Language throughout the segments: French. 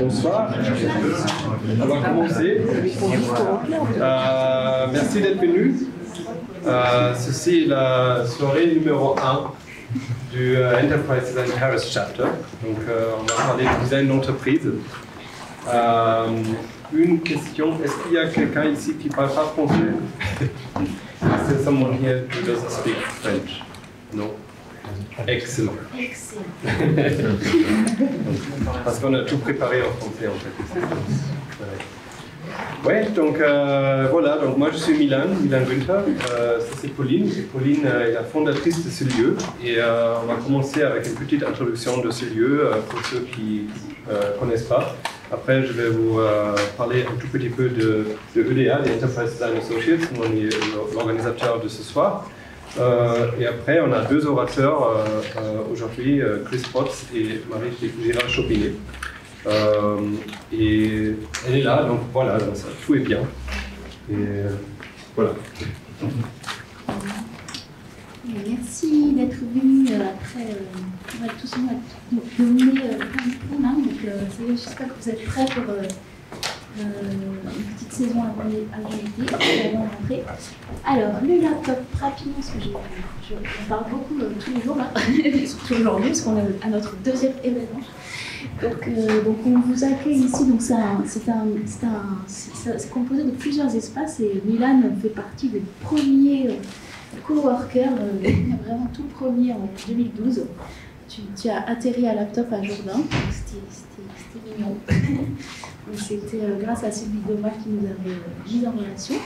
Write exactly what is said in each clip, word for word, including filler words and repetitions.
Bonsoir. On va commencer. Euh, merci d'être venus. Euh, ceci est la soirée numéro un du euh, Enterprise Design Paris Chapter. Donc, euh, on va parler de design d'entreprise. Euh, une question, est-ce qu'il y a quelqu'un ici qui ne parle pas français? Is there someone here who doesn't speak French? No? Excellent. Excellent. Parce qu'on a tout préparé en français en fait. Ouais, donc euh, voilà, donc moi je suis Milan, Milan Guenther, euh, ça c'est Pauline, et Pauline euh, est la fondatrice de ce lieu, et euh, on va commencer avec une petite introduction de ce lieu euh, pour ceux qui ne euh, connaissent pas. Après, je vais vous euh, parler un tout petit peu de, de E D A, les Enterprise Design Associates, on est l'organisateur de ce soir. Euh, et après, on a deux orateurs euh, euh, aujourd'hui, euh, Chris Potts et Marie Girard-Choppinet. Euh, et elle est là, donc voilà, donc ça, tout est bien. Et euh, voilà. Merci d'être venu. Après, euh, on va tous nous nommer plein de donc euh, j'espère que vous êtes prêts pour euh, euh, une petite saison avant l'été, avant l'entrée. Alors, le laptop, rapidement, parce que je, je, on parle beaucoup euh, tous les jours, là, surtout aujourd'hui, parce qu'on est à notre deuxième événement. Donc, euh, donc on vous accueille ici, donc c'est un, c'est un, c'est un, c'est, c'est composé de plusieurs espaces, et Milan fait partie des premiers... Euh, coworker, euh, vraiment tout premier en deux mille douze. Tu, tu as atterri à Laptop à Jourdain, c'était mignon. C'était euh, grâce à Sylvie Doma qui nous avait euh, mis en relation.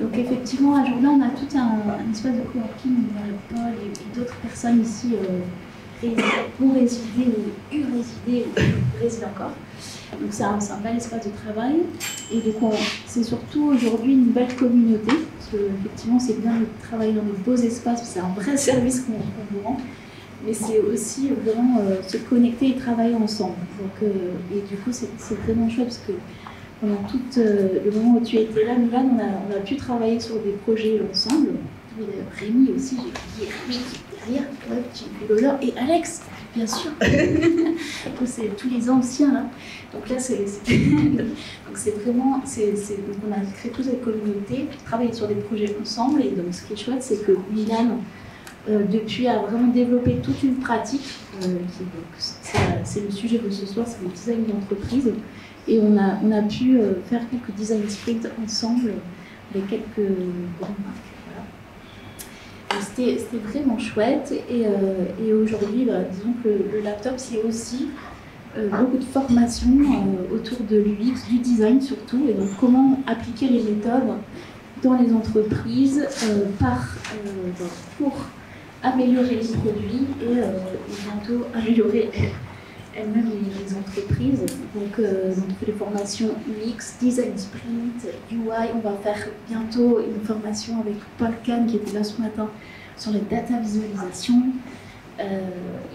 Donc effectivement à Jourdain on a tout un, un espace de coworking où Paul et, et d'autres personnes ici euh, ont résidé ou eu résidé ou résident encore. Donc c'est un, un bel espace de travail et donc c'est surtout aujourd'hui une belle communauté parce que effectivement c'est bien de travailler dans de beaux espaces, c'est un vrai service qu'on vous rend, mais c'est aussi vraiment euh, se connecter et travailler ensemble. Donc, euh, et du coup c'est vraiment chouette parce que pendant tout euh, le moment où tu étais là, Milan, on a, on a pu travailler sur des projets ensemble. Et, euh, Rémi aussi, j'ai Rémi derrière, Paul et Alex. Bien sûr, c'est tous les anciens là. Donc là, c'est vraiment, c'est, c'est, donc on a créé toute cette communauté, travaillé sur des projets ensemble. Et donc ce qui est chouette, c'est que Milan, euh, depuis, a vraiment développé toute une pratique. Euh, c'est le sujet de ce soir, c'est le design d'entreprise. Et on a, on a pu euh, faire quelques design sprints ensemble avec quelques grandes marques. C'était vraiment chouette et, euh, et aujourd'hui, bah, disons que le, le laptop, c'est aussi euh, beaucoup de formations euh, autour de l'U X, du design surtout, et donc comment appliquer les méthodes dans les entreprises euh, par, euh, pour améliorer les produits et, euh, et bientôt améliorer elles-mêmes les, les entreprises. Donc, euh, donc les formations U X, Design Sprint, U I, on va faire bientôt une formation avec Paul Kahn qui était là ce matin sur les data visualisation euh,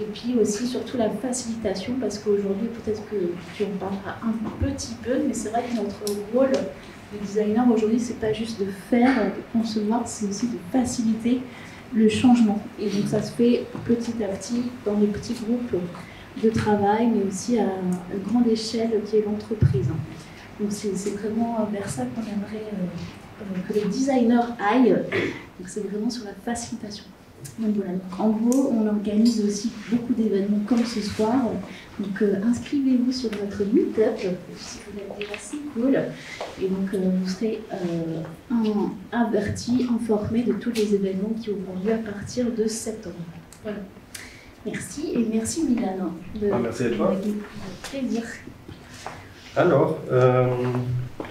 et puis aussi surtout la facilitation parce qu'aujourd'hui peut-être que tu en parleras un petit peu mais c'est vrai que notre rôle de designer aujourd'hui c'est pas juste de faire, de concevoir, c'est aussi de faciliter le changement et donc ça se fait petit à petit dans les petits groupes de travail, mais aussi à une grande échelle qui est l'entreprise. Donc c'est vraiment vers ça qu'on aimerait euh, que les designers aillent. Donc c'est vraiment sur la facilitation. Donc voilà, donc en gros, on organise aussi beaucoup d'événements comme ce soir. Donc euh, inscrivez-vous sur notre meetup, si vous l'avez déjà, c'est cool. Et donc euh, vous serez euh, avertis, informés de tous les événements qui auront lieu à partir de septembre. Voilà. Merci et merci Milan. De, ah, merci à toi. De, de plaisir. Alors, euh,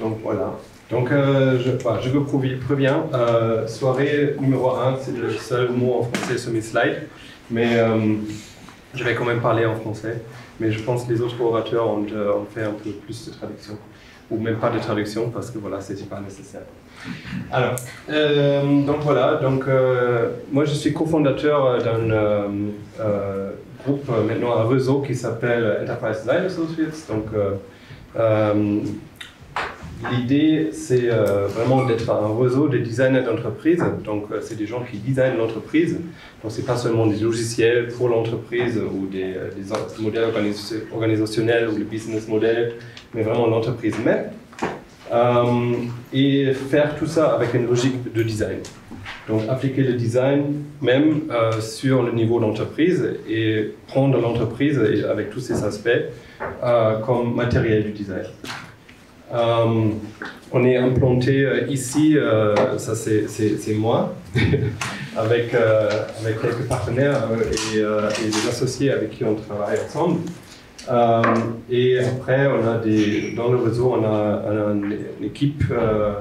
donc voilà. Donc euh, je, bah, je vous préviens, euh, soirée numéro un, c'est le seul mot en français sur mes slides, mais euh, je vais quand même parler en français. Mais je pense que les autres orateurs ont, euh, ont fait un peu plus de traduction, ou même pas de traduction parce que voilà, c'est pas nécessaire. Alors, euh, donc voilà, donc, euh, moi je suis cofondateur d'un euh, euh, groupe, euh, maintenant un réseau qui s'appelle Enterprise Design Associates. Donc, euh, euh, L'idée, c'est euh, vraiment d'être un réseau des designers d'entreprise. Donc, euh, c'est des gens qui designent l'entreprise. Donc, ce n'est pas seulement des logiciels pour l'entreprise ou des, des modèles organisationnels ou le business model, mais vraiment l'entreprise même. Euh, et faire tout ça avec une logique de design. Donc, appliquer le design même euh, sur le niveau d'entreprise et prendre l'entreprise avec tous ses aspects euh, comme matériel du design. Euh, on est implanté euh, ici, euh, ça c'est moi, avec, euh, avec quelques partenaires et, euh, et des associés avec qui on travaille ensemble. Euh, et après, on a des, dans le réseau, on a, on a une, une équipe euh,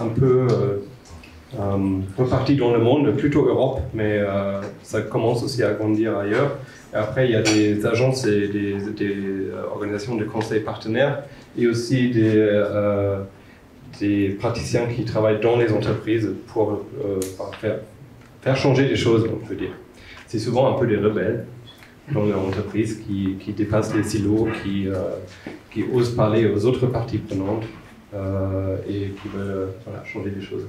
un peu euh, um, repartie dans le monde, plutôt Europe, mais euh, ça commence aussi à grandir ailleurs. Et après, il y a des agences et des, des organisations de conseils partenaires et aussi des, euh, des praticiens qui travaillent dans les entreprises pour euh, faire, faire changer les choses, on peut dire. C'est souvent un peu des rebelles dans les entreprises qui, qui dépassent les silos, qui, euh, qui osent parler aux autres parties prenantes euh, et qui veulent voilà, changer les choses.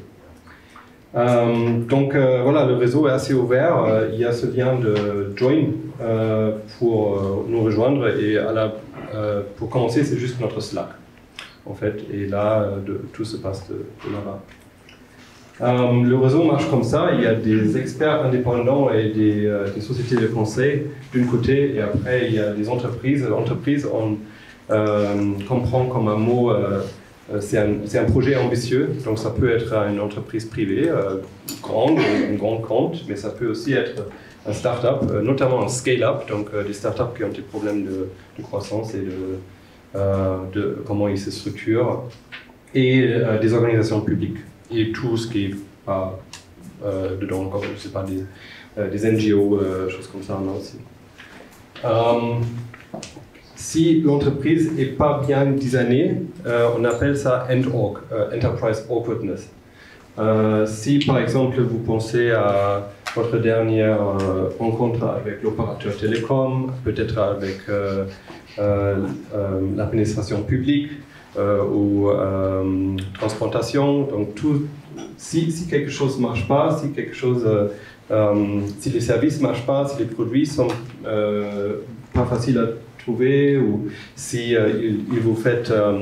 Euh, donc euh, voilà, le réseau est assez ouvert. Euh, il y a ce lien de Join euh, pour euh, nous rejoindre et à la Euh, pour commencer, c'est juste notre Slack, en fait, et là, euh, de, tout se passe de, de là-bas. Euh, le réseau marche comme ça, il y a des experts indépendants et des, euh, des sociétés de conseil d'un côté, et après, il y a des entreprises. L'entreprise, on euh, comprend comme un mot, euh, c'est un, un projet ambitieux, donc ça peut être une entreprise privée, euh, grande, une grande compte, mais ça peut aussi être un start-up, notamment un scale-up, donc euh, des start-up qui ont des problèmes de, de croissance et de, euh, de comment ils se structurent, et euh, des organisations publiques, et tout ce qui n'est pas euh, dedans, comme, je sais pas, des, euh, des N G O, euh, choses comme ça, non, aussi. Um, si l'entreprise n'est pas bien designée, euh, on appelle ça Endorp, euh, Enterprise Awkwardness. Euh, si par exemple vous pensez à votre dernière euh, rencontre avec l'opérateur télécom, peut-être avec euh, euh, euh, l'administration publique euh, ou euh, transplantation, donc tout, si, si quelque chose ne marche pas, si, quelque chose, euh, euh, si les services ne marchent pas, si les produits ne sont euh, pas faciles à trouver ou si euh, il, il vous fait euh,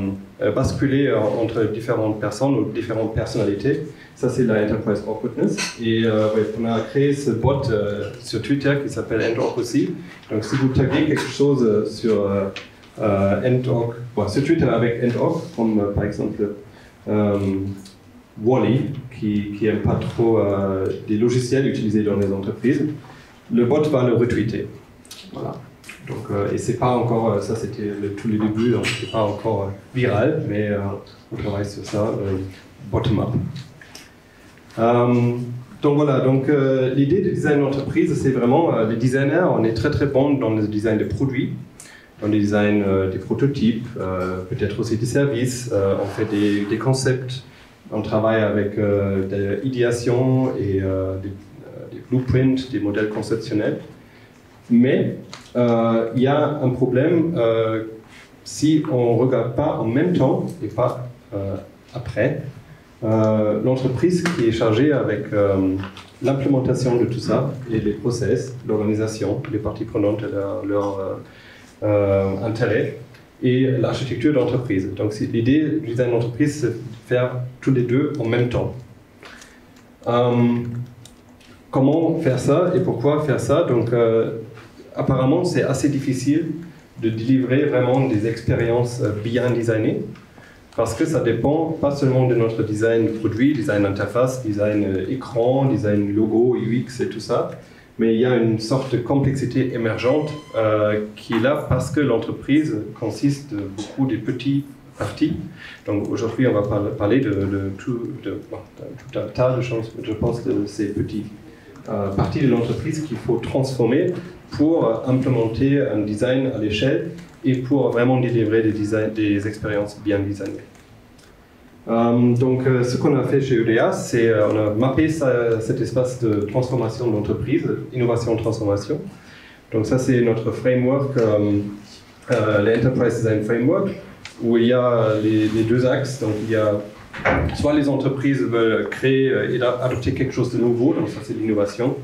basculer euh, entre différentes personnes ou différentes personnalités. Ça, c'est la Enterprise Awkwardness. Et euh, ouais, on a créé ce bot euh, sur Twitter qui s'appelle Endorp aussi. Donc, si vous taguez quelque chose euh, sur, euh, Endorp, bon, sur Twitter avec Endorp, comme euh, par exemple euh, Wally, qui n'aime pas trop euh, des logiciels utilisés dans les entreprises, le bot va le retweeter. Voilà. Donc, euh, et c'est pas encore, ça c'était le, tous les débuts, donc c'est pas encore viral, mais euh, on travaille sur ça, euh, bottom-up. Um, donc voilà, donc, euh, l'idée de design d'entreprise, c'est vraiment, euh, les designers, on est très très bons dans le design des produits, dans le design euh, des prototypes, euh, peut-être aussi des services, euh, on fait des, des concepts, on travaille avec euh, de l'idéation et euh, des, euh, des blueprints, des modèles conceptionnels. Mais il euh, y a un problème euh, si on ne regarde pas en même temps et pas euh, après euh, l'entreprise qui est chargée avec euh, l'implémentation de tout ça et les process, l'organisation, les parties prenantes et leur, leur euh, euh, intérêt et l'architecture d'entreprise. Donc l'idée du design d'entreprise, c'est de faire tous les deux en même temps. Euh, Comment faire ça et pourquoi faire ça? Donc, euh, apparemment, c'est assez difficile de délivrer vraiment des expériences bien designées parce que ça dépend pas seulement de notre design produit, design interface, design écran, design logo, U X et tout ça, mais il y a une sorte de complexité émergente euh, qui est là parce que l'entreprise consiste de beaucoup de petits partie. Donc aujourd'hui, on va par parler de, de, tout, de, de tout un tas de choses, je pense, de ces petites euh, parties de l'entreprise qu'il faut transformer pour euh, implémenter un design à l'échelle et pour vraiment délivrer des, design, des expériences bien designées. Euh, donc euh, ce qu'on a fait chez E D A, c'est euh, on a mappé ça, cet espace de transformation d'entreprise, innovation-transformation. Donc ça, c'est notre framework, euh, euh, l'Enterprise Design Framework. où il y a les, les deux axes. Donc il y a soit les entreprises veulent créer et adopter quelque chose de nouveau, donc ça c'est l'innovation.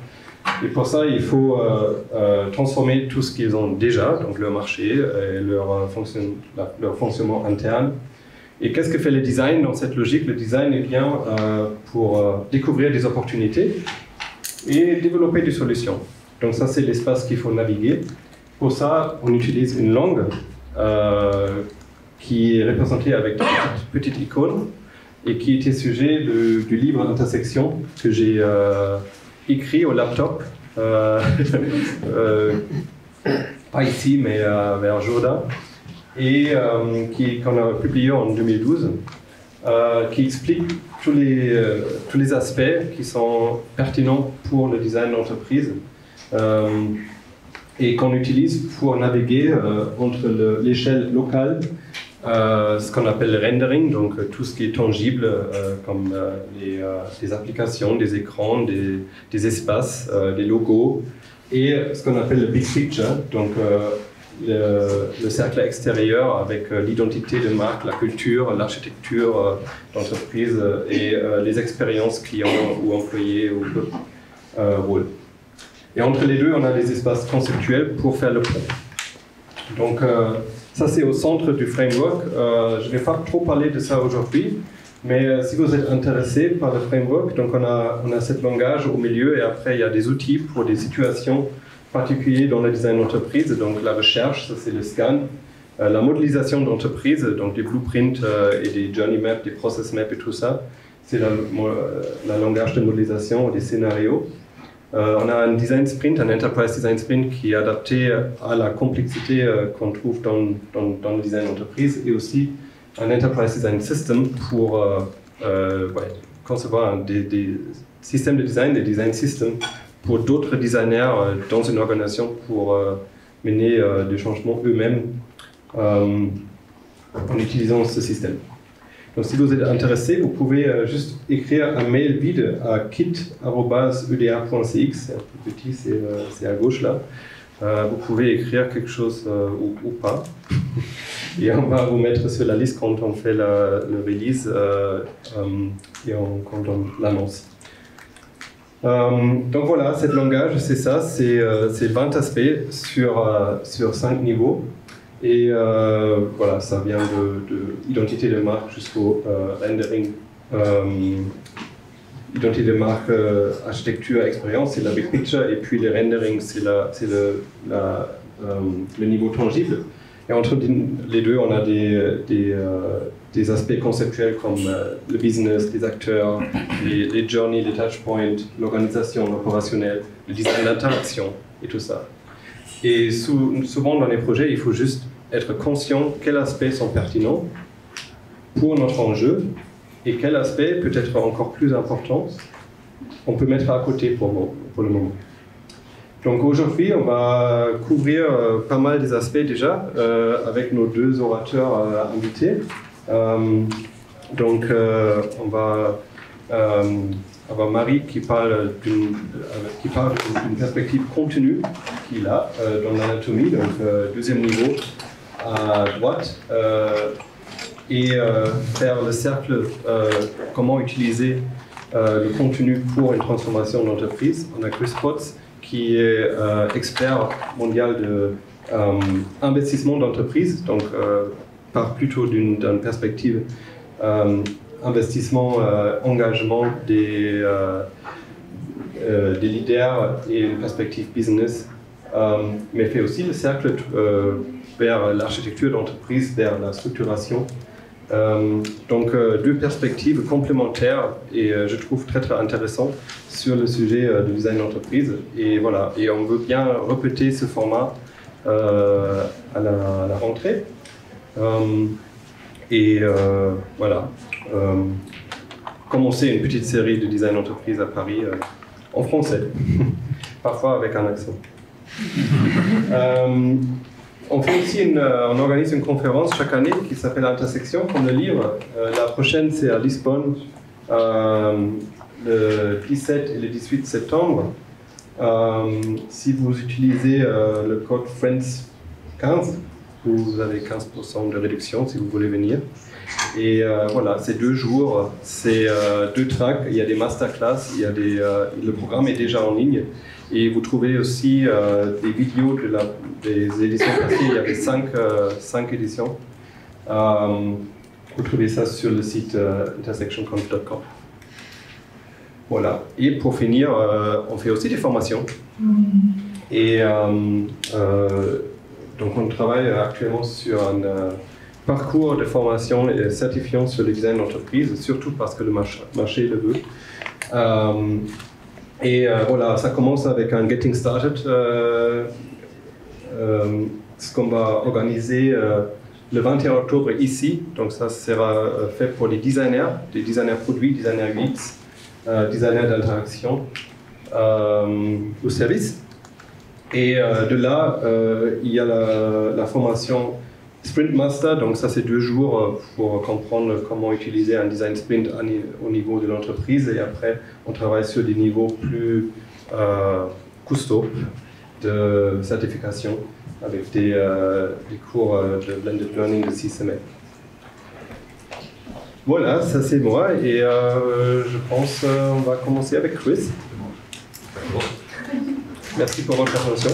Et pour ça, il faut euh, euh, transformer tout ce qu'ils ont déjà, donc leur marché, et leur, euh, fonction, la, leur fonctionnement interne. Et qu'est-ce que fait le design dans cette logique? Le design est bien euh, pour euh, découvrir des opportunités et développer des solutions. Donc ça, c'est l'espace qu'il faut naviguer. Pour ça, on utilise une langue euh, qui est représentée avec des petites, petites icônes et qui était sujet de, du livre Intersection que j'ai euh, écrit au laptop, euh, euh, pas ici, mais euh, vers Jourdain, et euh, qu'on a publié en deux mille douze, euh, qui explique tous les, euh, tous les aspects qui sont pertinents pour le design d'entreprise euh, et qu'on utilise pour naviguer euh, entre l'échelle locale, euh, ce qu'on appelle le rendering, donc tout ce qui est tangible, euh, comme euh, les, euh, les applications, des écrans, des, des espaces, euh, des logos, et ce qu'on appelle le big picture, donc euh, Le, le cercle extérieur avec euh, l'identité de marque, la culture, l'architecture euh, d'entreprise euh, et euh, les expériences clients ou employés ou euh, rôles. Et entre les deux, on a des espaces conceptuels pour faire le pont. Donc euh, ça, c'est au centre du framework. Euh, je ne vais pas trop parler de ça aujourd'hui, mais euh, si vous êtes intéressé par le framework, donc on a, on a cet langage au milieu et après, il y a des outils pour des situations particulier dans le design d'entreprise, donc la recherche, ça c'est le scan, euh, la modélisation d'entreprise, donc des blueprints euh, et des journey maps, des process maps et tout ça, c'est la, euh, la langage de modélisation des scénarios. Euh, on a un design sprint, un enterprise design sprint qui est adapté à la complexité euh, qu'on trouve dans, dans, dans le design d'entreprise et aussi un enterprise design system pour euh, euh, ouais, concevoir des, des systèmes de design, des design systems pour d'autres designers dans une organisation pour euh, mener euh, des changements eux-mêmes euh, en utilisant ce système. Donc si vous êtes intéressé, vous pouvez euh, juste écrire un mail vide à kit point u d r point c x, c'est un peu petit, c'est euh, à gauche là. Euh, vous pouvez écrire quelque chose euh, ou, ou pas. Et on va vous mettre sur la liste quand on fait la, le release euh, euh, et on, quand on l'annonce. Euh, donc voilà, ce langage, c'est ça, c'est euh, vingt aspects sur, euh, sur cinq niveaux. Et euh, voilà, ça vient de, de l'identité de marque jusqu'au euh, rendering. Euh, identité de marque, euh, architecture, expérience, c'est la big picture. Et puis le rendering, c'est le, euh, le niveau tangible. Et entre les deux, on a des, des, euh, des aspects conceptuels comme euh, le business, les acteurs, les, les journeys, les touchpoints, l'organisation, l'opérationnel, le design, l'interaction et tout ça. Et sous, souvent dans les projets, il faut juste être conscient quels aspects sont pertinents pour notre enjeu et quels aspects peut être encore plus importants on peut mettre à côté pour, pour le moment. Donc aujourd'hui, on va couvrir euh, pas mal des aspects déjà euh, avec nos deux orateurs euh, invités. Euh, donc euh, on va euh, avoir Marie qui parle d'une euh, perspective contenue qu'il a euh, dans l'anatomie, donc euh, deuxième niveau à droite, euh, et euh, faire le cercle, euh, comment utiliser euh, le contenu pour une transformation d'entreprise. On a Chris Potts, qui est euh, expert mondial de euh, investissement d'entreprise, donc euh, part plutôt d'une perspective euh, investissement, euh, engagement des, euh, euh, des leaders et une perspective business, euh, mais fait aussi le cercle euh, vers l'architecture d'entreprise, vers la structuration. Euh, donc euh, deux perspectives complémentaires et euh, je trouve très très intéressant sur le sujet euh, du design d'entreprise et voilà, et on veut bien répéter ce format euh, à, la, à la rentrée euh, et euh, voilà euh, commencer une petite série de design d'entreprise à Paris euh, en français parfois avec un accent. euh, On, fait aussi une, on organise une conférence chaque année qui s'appelle Intersection, comme le livre. Euh, la prochaine, c'est à Lisbonne, euh, le dix-sept et le dix-huit septembre. Euh, si vous utilisez euh, le code FRENZ quinze, vous avez quinze pour cent de réduction si vous voulez venir. Et euh, voilà, c'est deux jours, c'est euh, deux tracks, il y a des masterclass, il y a des, euh, le programme est déjà en ligne. Et vous trouvez aussi euh, des vidéos de la, des éditions passées, il y avait cinq, euh, cinq éditions. Euh, vous trouvez ça sur le site euh, intersection conf point com. Voilà, et pour finir, euh, on fait aussi des formations. Et euh, euh, donc on travaille actuellement sur un euh, parcours de formation et certifiant sur le design d'entreprise, surtout parce que le marché, marché le veut. Euh, et euh, voilà, ça commence avec un Getting Started, euh, euh, ce qu'on va organiser euh, le vingt et un octobre ici. Donc ça sera fait pour les designers, les designers produits, designers U X, euh, designers d'interaction euh, au service. Et euh, de là, euh, il y a la, la formation Sprint Master, donc ça c'est deux jours pour comprendre comment utiliser un design sprint au niveau de l'entreprise, et après on travaille sur des niveaux plus euh, costauds de certification avec des, euh, des cours de blended learning de six semaines. Voilà, ça c'est moi, et euh, je pense qu'on va commencer avec Chris. Merci pour votre attention.